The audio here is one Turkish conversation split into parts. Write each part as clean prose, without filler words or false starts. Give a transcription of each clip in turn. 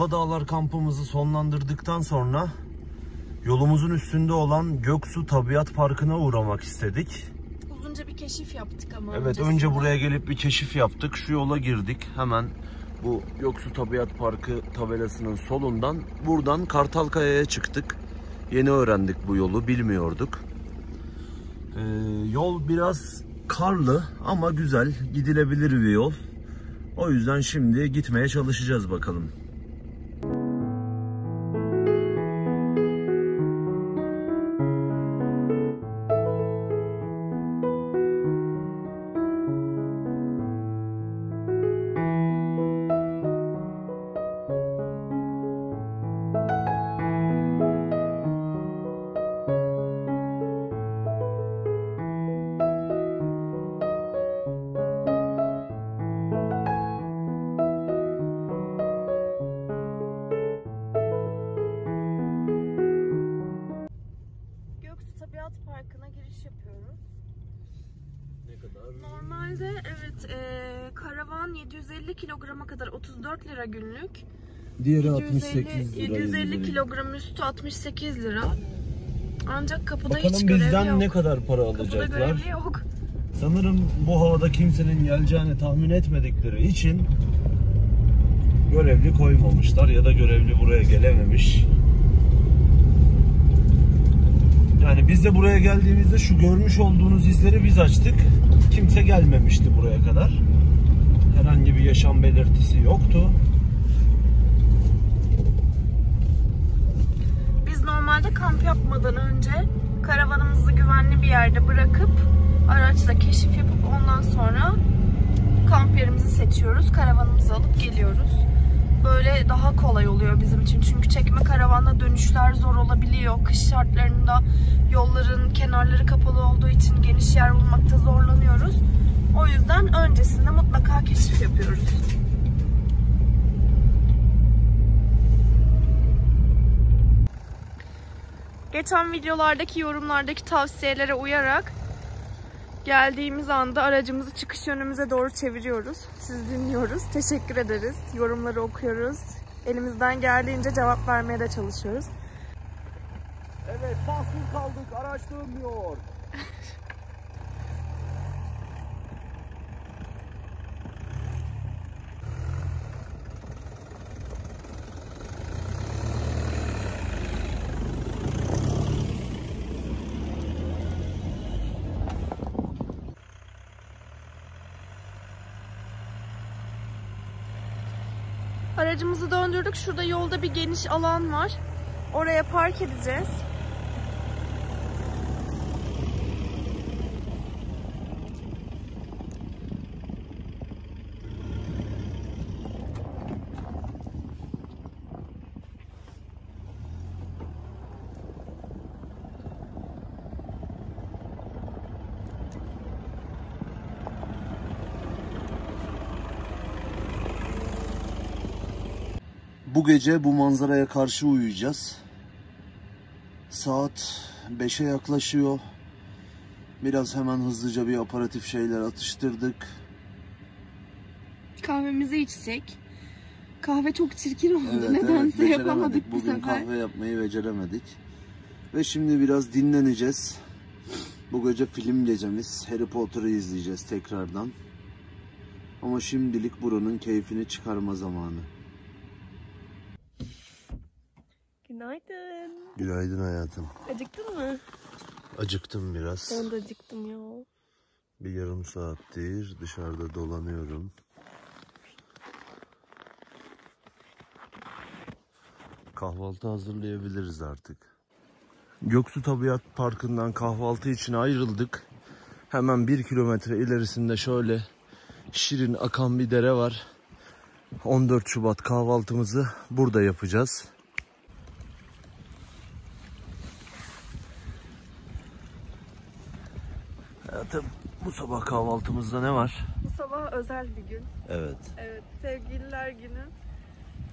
Aladağlar kampımızı sonlandırdıktan sonra yolumuzun üstünde olan Göksu Tabiat Parkı'na uğramak istedik. Uzunca bir keşif yaptık ama. Evet, önce buraya gelip bir keşif yaptık. Şu yola girdik. Hemen bu Göksu Tabiat Parkı tabelasının solundan. Buradan Kartalkaya'ya çıktık. Yeni öğrendik bu yolu. Bilmiyorduk. Yol biraz karlı ama güzel. Gidilebilir bir yol. O yüzden şimdi gitmeye çalışacağız bakalım. Parkı'na giriş yapıyoruz. Ne kadar? Normalde evet karavan 750 kilograma kadar 34 lira günlük. Diğeri 750 68 lira. 750 kilogram üstü 68 lira. Ancak kapıda bakalım hiç görevli yok. Bakalım bizden ne kadar para alacaklar. Kapıda görevli yok. Sanırım bu havada kimsenin geleceğini tahmin etmedikleri için görevli koymamışlar ya da görevli buraya gelememiş. Yani biz de buraya geldiğimizde şu görmüş olduğunuz izleri biz açtık. Kimse gelmemişti buraya kadar. Herhangi bir yaşam belirtisi yoktu. Biz normalde kamp yapmadan önce karavanımızı güvenli bir yerde bırakıp araçla keşif yapıp ondan sonra kamp yerimizi seçiyoruz. Karavanımızı alıp geliyoruz. Böyle daha kolay oluyor bizim için. Çünkü çekme karavanda dönüşler zor olabiliyor. Kış şartlarında yolların kenarları kapalı olduğu için geniş yer bulmakta zorlanıyoruz. O yüzden öncesinde mutlaka keşif yapıyoruz. Geçen videolardaki yorumlardaki tavsiyelere uyarak geldiğimiz anda aracımızı çıkış yönümüze doğru çeviriyoruz. Sizi dinliyoruz. Teşekkür ederiz. Yorumları okuyoruz. Elimizden geldiğince cevap vermeye de çalışıyoruz. Evet, mahsur kaldık. Araç dönmüyor. Aracımızı döndürdük. Şurada yolda bir geniş alan var. Oraya park edeceğiz. Bu gece bu manzaraya karşı uyuyacağız. Saat 5'e yaklaşıyor. Biraz hemen hızlıca bir aparatif şeyler atıştırdık. Kahvemizi içsek. Kahve çok çirkin oldu. Evet, nedense evet, yapamadık bu sefer. Bugün kahve yapmayı beceremedik. Ve şimdi biraz dinleneceğiz. Bu gece film gecemiz. Harry Potter'ı izleyeceğiz tekrardan. Ama şimdilik buranın keyfini çıkarma zamanı. Günaydın. Günaydın hayatım. Acıktın mı? Acıktım biraz. Ben de acıktım ya. Bir yarım saattir dışarıda dolanıyorum. Kahvaltı hazırlayabiliriz artık. Göksu Tabiat Parkı'ndan kahvaltı için ayrıldık. Hemen 1 kilometre ilerisinde şöyle şirin akan bir dere var. 14 Şubat kahvaltımızı burada yapacağız. Hayatım, bu sabah kahvaltımızda ne var? Bu sabah özel bir gün. Evet. Evet, sevgililer günü.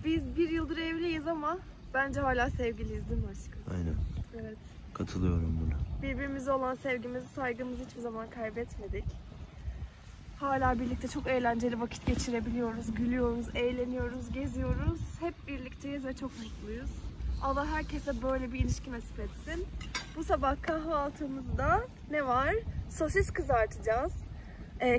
Biz 1 yıldır evliyiz ama bence hala sevgiliyiz değil mi aşkım? Aynen. Evet. Katılıyorum buna. Birbirimize olan sevgimizi, saygımızı hiçbir zaman kaybetmedik. Hala birlikte çok eğlenceli vakit geçirebiliyoruz, gülüyoruz, eğleniyoruz, geziyoruz. Hep birlikteyiz ve çok mutluyuz. Allah herkese böyle bir ilişki nasip etsin. Bu sabah kahvaltımızda ne var? Sosis kızartacağız.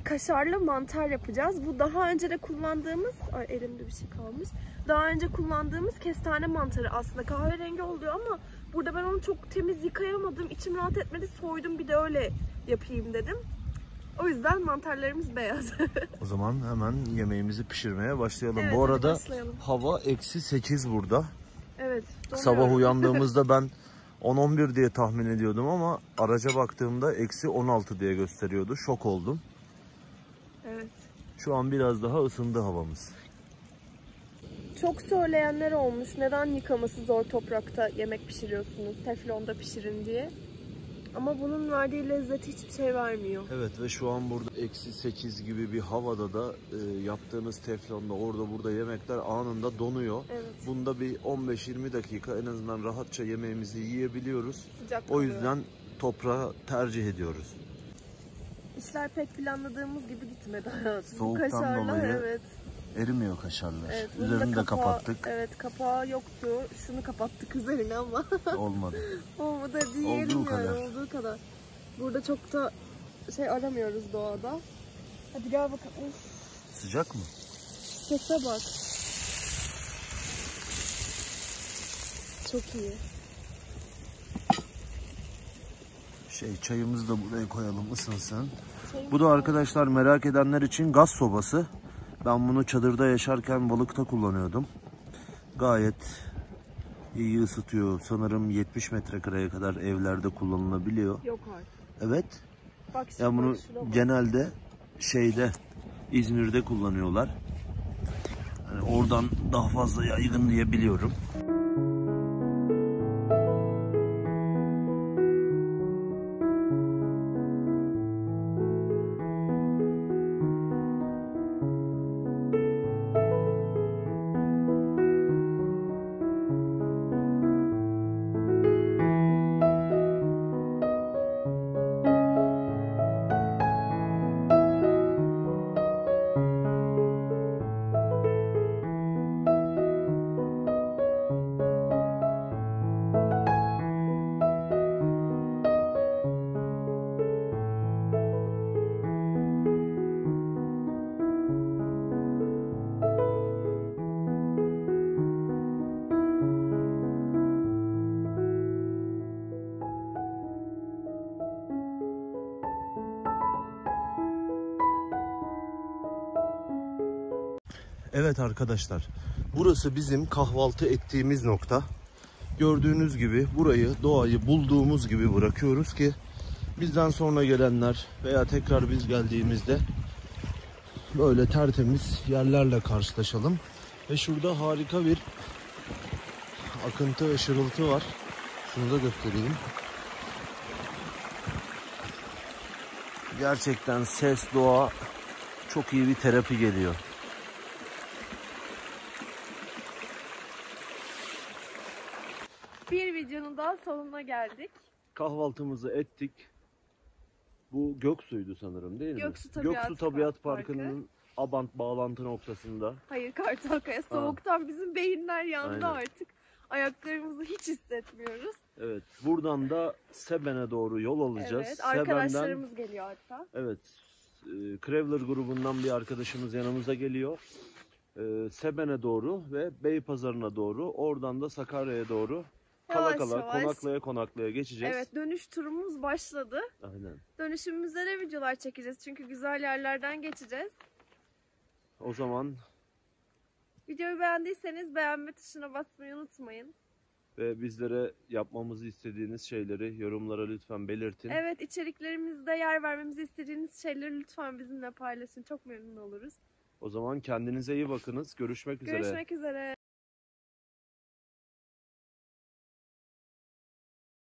Kaşarlı mantar yapacağız. Bu daha önce de kullandığımız, ay elimde bir şey kalmış. Daha önce kullandığımız kestane mantarı aslında kahverengi oluyor ama burada ben onu çok temiz yıkayamadım. İçim rahat etmedi. Soydum, bir de öyle yapayım dedim. O yüzden mantarlarımız beyaz. O zaman hemen yemeğimizi pişirmeye başlayalım. Evet, bu arada başlayalım. Hava -8 burada. Evet. Doğru. Sabah uyandığımızda ben 10-11 diye tahmin ediyordum ama araca baktığımda -16 diye gösteriyordu. Şok oldum. Evet. Şu an biraz daha ısındı havamız. Çok söyleyenler olmuş. Neden yıkaması zor toprakta yemek pişiriyorsunuz? Teflonda pişirin diye. Ama bunun verdiği lezzet hiçbir şey vermiyor. Evet ve şu an burada -8 gibi bir havada da yaptığınız teflonda orada burada yemekler anında donuyor. Evet. Bunda bir 15-20 dakika en azından rahatça yemeğimizi yiyebiliyoruz. Sıcak o oluyor. Yüzden toprağı tercih ediyoruz. İşler pek planladığımız gibi gitmedi hayatım. Soğuktan kaşarlar, dolayı evet. Erimiyor kaşarlar. Evet, üzerini de kapattık. Evet, kapağı yoktu. Şunu kapattık üzerine ama. Olmadı. Olmadı diyelim yani, olduğu kadar. Burada çok da şey aramıyoruz doğada. Hadi gel bakalım. Sıcak mı? Sese bak. Çok iyi. Çayımızı da buraya koyalım, ısınsın. Bu da arkadaşlar merak edenler için gaz sobası. Ben bunu çadırda yaşarken balıkta kullanıyordum. Gayet iyi ısıtıyor. Sanırım 70 metrekareye kadar evlerde kullanılabiliyor. Yok artık. Evet. Bak şimdi, yani bunu bak, genelde şeyde, İzmir'de kullanıyorlar. Yani oradan daha fazla yaygın diye biliyorum. Evet arkadaşlar, burası bizim kahvaltı ettiğimiz nokta. Gördüğünüz gibi burayı, doğayı bulduğumuz gibi bırakıyoruz ki bizden sonra gelenler veya tekrar biz geldiğimizde böyle tertemiz yerlerle karşılaşalım. Ve şurada harika bir akıntı ve şırıltı var. Şunu da göstereyim. Gerçekten ses, doğa çok iyi bir terapi geliyor. Bir videonun daha sonuna geldik. Kahvaltımızı ettik. Bu Göksu'ydu sanırım, değil mi? Göksu Tabiat Parkı'nın Abant bağlantı noktasında. Hayır, Kartalkaya. Soğuktan bizim beyinler yandı. Aynen. Artık. Ayaklarımızı hiç hissetmiyoruz. Evet. Buradan da Seben'e doğru yol alacağız. Evet. Arkadaşlarımız Seben'den geliyor hatta. Evet. Crawler grubundan bir arkadaşımız yanımıza geliyor. Seben'e doğru ve Beypazarı'na doğru. Oradan da Sakarya'ya doğru. Yavaş yavaş. Konaklaya geçeceğiz. Evet, dönüş turumuz başladı. Aynen. Dönüşümüzde de videolar çekeceğiz çünkü güzel yerlerden geçeceğiz. O zaman videoyu beğendiyseniz beğenme tuşuna basmayı unutmayın. Ve bizlere yapmamızı istediğiniz şeyleri yorumlara lütfen belirtin. Evet, içeriklerimizde yer vermemizi istediğiniz şeyleri lütfen bizimle paylaşın. Çok memnun oluruz. O zaman kendinize iyi bakınız. Görüşmek üzere.